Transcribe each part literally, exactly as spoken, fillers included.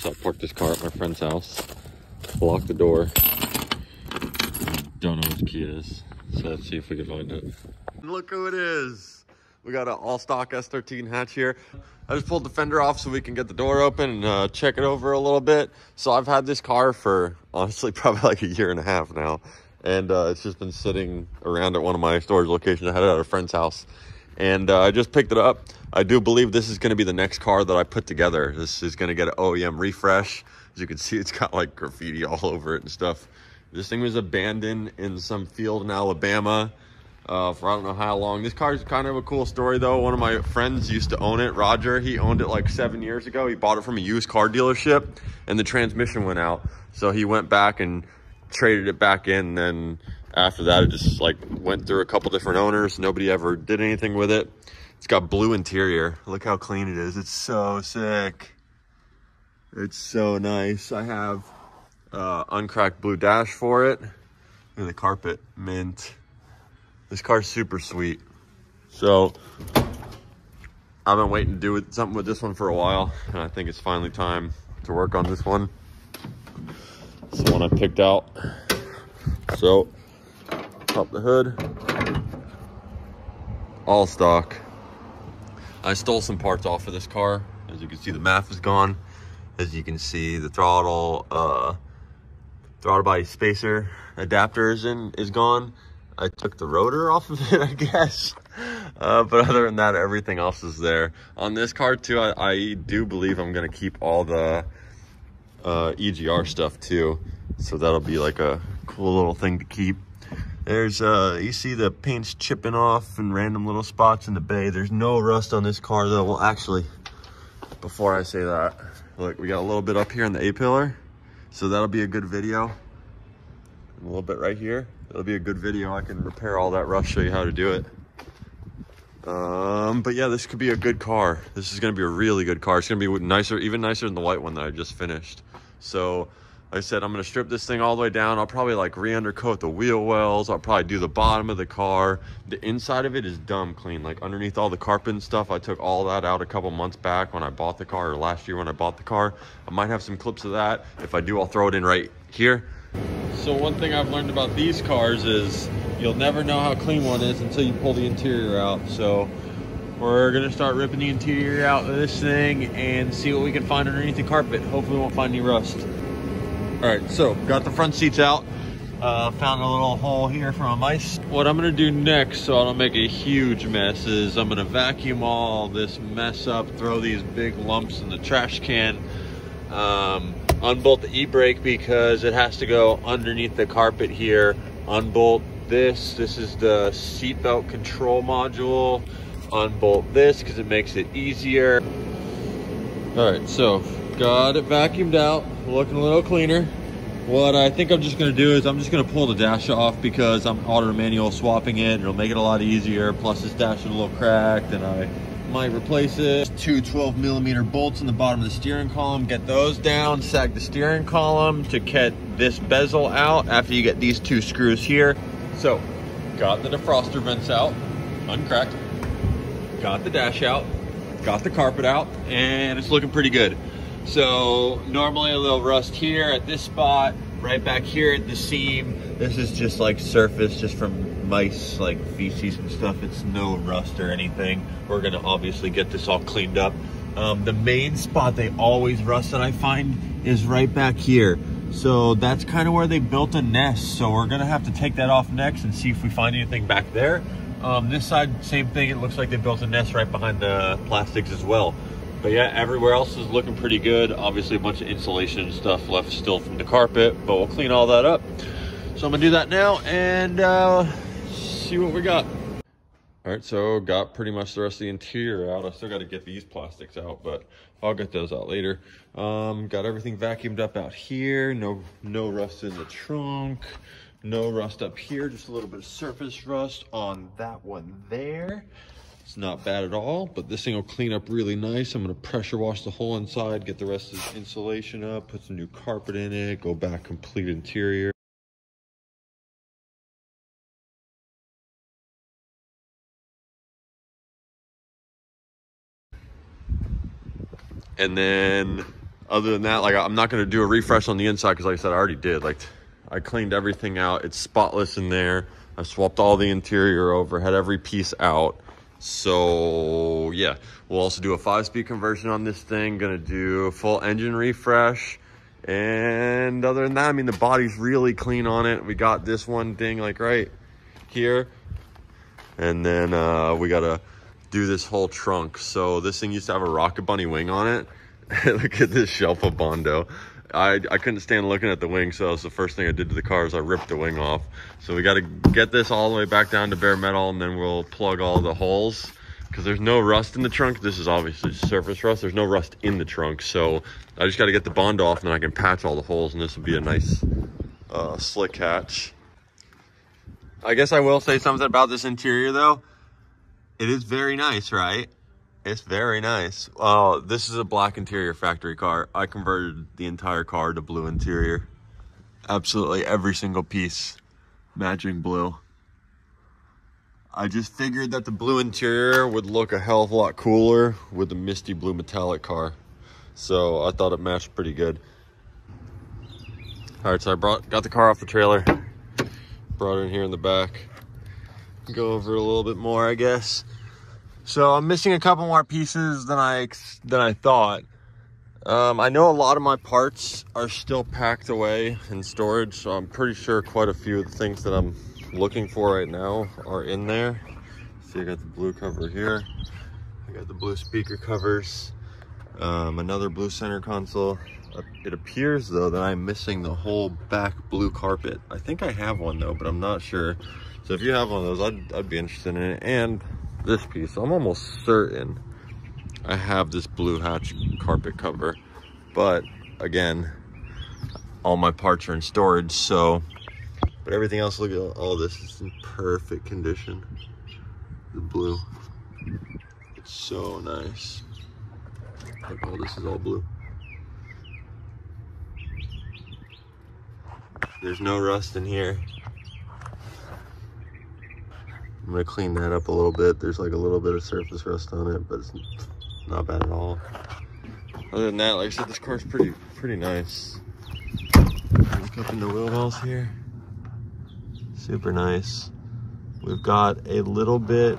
So I parked this car at my friend's house, locked the door. Don't know what the key is, so let's see if we can find it. Look who it is. We got an all-stock S thirteen hatch here. I just pulled the fender off so we can get the door open and uh, check it over a little bit. So I've had this car for, honestly, probably like a year and a half now. And uh, it's just been sitting around at one of my storage locations. I had it at a friend's house. And uh, I just picked it up. I do believe this is going to be the next car that I put together. This is going to get an O E M refresh. As you can see, it's got like graffiti all over it and stuff. This thing was abandoned in some field in Alabama uh, for I don't know how long. This car is kind of a cool story, though. One of my friends used to own it, Roger. He owned it like seven years ago. He bought it from a used car dealership, and the transmission went out. So he went back and traded it back in, and then after that, it just like went through a couple different owners. Nobody ever did anything with it. It's got blue interior. Look how clean it is. It's so sick. It's so nice. I have uh, uncracked blue dash for it. Look at the carpet, mint. This car's super sweet. So I've been waiting to do it, something with this one for a while, and I think it's finally time to work on this one. It's the one I picked out. So pop the hood, all stock. I stole some parts off of this car. As you can see, the M A F is gone. As you can see, the throttle uh throttle body spacer adapter is in is gone. I took the rotor off of it, I guess, uh but other than that, everything else is there on this car too. I, I do believe I'm gonna keep all the uh E G R stuff too, so that'll be like a cool little thing to keep. There's, uh, you see the paint's chipping off in random little spots in the bay. There's no rust on this car though. Well, actually, before I say that, look, we got a little bit up here in the A-pillar. So that'll be a good video. A little bit right here. It'll be a good video. I can repair all that rust, show you how to do it. Um, but yeah, this could be a good car. This is going to be a really good car. It's going to be nicer, even nicer than the white one that I just finished. So like I said, I'm going to strip this thing all the way down. I'll probably like re-undercoat the wheel wells. I'll probably do the bottom of the car. The inside of it is dumb clean. Like underneath all the carpet and stuff, I took all that out a couple months back when I bought the car, or last year when I bought the car. I might have some clips of that. If I do, I'll throw it in right here. So one thing I've learned about these cars is you'll never know how clean one is until you pull the interior out. So we're going to start ripping the interior out of this thing and see what we can find underneath the carpet. Hopefully we won't find any rust. All right, so got the front seats out. Uh, found a little hole here for my mice. What I'm gonna do next, so I don't make a huge mess, is I'm gonna vacuum all this mess up, throw these big lumps in the trash can, um, unbolt the e-brake because it has to go underneath the carpet here, unbolt this. This is the seatbelt control module. Unbolt this because it makes it easier. All right, so got it vacuumed out, looking a little cleaner. What I think I'm just gonna do is I'm just gonna pull the dash off because I'm auto manual swapping it. It'll make it a lot easier. Plus this dash is a little cracked and I might replace it. Two twelve millimeter bolts in the bottom of the steering column. Get those down, sag the steering column to get this bezel out after you get these two screws here. So got the defroster vents out, uncracked. Got the dash out, got the carpet out, and it's looking pretty good. So normally a little rust here at this spot, right back here at the seam. This is just like surface, just from mice, like feces and stuff. It's no rust or anything. We're gonna obviously get this all cleaned up. Um, the main spot they always rust that I find is right back here. So that's kind of where they built a nest. So we're gonna have to take that off next and see if we find anything back there. Um, this side, same thing. It looks like they built a nest right behind the plastics as well. But yeah, everywhere else is looking pretty good. Obviously a bunch of insulation and stuff left still from the carpet, but we'll clean all that up. So I'm gonna do that now and uh, see what we got. All right, so got pretty much the rest of the interior out. I still gotta get these plastics out, but I'll get those out later. Um, got everything vacuumed up out here. No, no rust in the trunk. No rust up here, just a little bit of surface rust on that one there. It's not bad at all, but this thing will clean up really nice. I'm gonna pressure wash the whole inside, get the rest of this insulation up, put some new carpet in it, go back complete interior. And then Other than that, like, I'm not going to do a refresh on the inside because, like I said, I already did. Like, I cleaned everything out. It's spotless in there. I swapped all the interior over, had every piece out. So, yeah. We'll also do a five-speed conversion on this thing. Going to do a full engine refresh. And other than that, I mean, the body's really clean on it. We got this one thing, like, right here. And then uh, we got to do this whole trunk. So, this thing used to have a Rocket Bunny wing on it. Look at this Shelpa Bondo. I, I couldn't stand looking at the wing, so that was the first thing I did to the car is I ripped the wing off. So we got to get this all the way back down to bare metal, and then we'll plug all the holes because there's no rust in the trunk. This is obviously surface rust. There's no rust in the trunk, so I just got to get the Bondo off, and then I can patch all the holes, and this will be a nice uh, slick hatch. I guess I will say something about this interior, though. It is very nice, right? It's very nice. Oh, uh, this is a black interior factory car. I converted the entire car to blue interior. Absolutely every single piece matching blue. I just figured that the blue interior would look a hell of a lot cooler with the misty blue metallic car. So I thought it matched pretty good. All right, so I brought got the car off the trailer. Brought it in here in the back. Go over it a little bit more, I guess. So I'm missing a couple more pieces than I than I thought. Um, I know a lot of my parts are still packed away in storage, so I'm pretty sure quite a few of the things that I'm looking for right now are in there. See, I got the blue cover here. I got the blue speaker covers. Um, another blue center console. It appears, though, that I'm missing the whole back blue carpet. I think I have one, though, but I'm not sure. So if you have one of those, I'd, I'd be interested in it. And this piece, I'm almost certain I have this blue hatch carpet cover, but again, all my parts are in storage. So, but everything else, look at all this, is in perfect condition. The blue, it's so nice. Like, all this is all blue. There's no rust in here. I'm gonna clean that up a little bit. There's like a little bit of surface rust on it, but it's not bad at all. Other than that, like I said, this car's pretty pretty nice. Look up in the wheel wells here. Super nice. We've got a little bit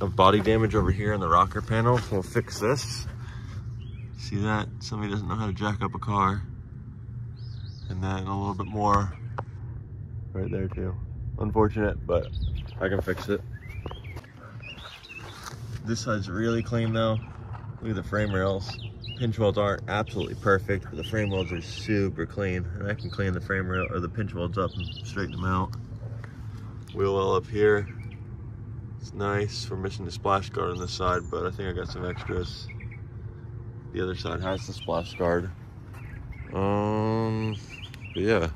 of body damage over here in the rocker panel, so we'll fix this. See that? Somebody doesn't know how to jack up a car. And then a little bit more right there too. Unfortunate, but I can fix it. This side's really clean, though. Look at the frame rails. Pinch welds aren't absolutely perfect, but the frame welds are super clean. And I can clean the frame rail or the pinch welds up and straighten them out. Wheel well up here. It's nice. We're missing the splash guard on this side, but I think I got some extras. The other side has the splash guard. Um, but yeah.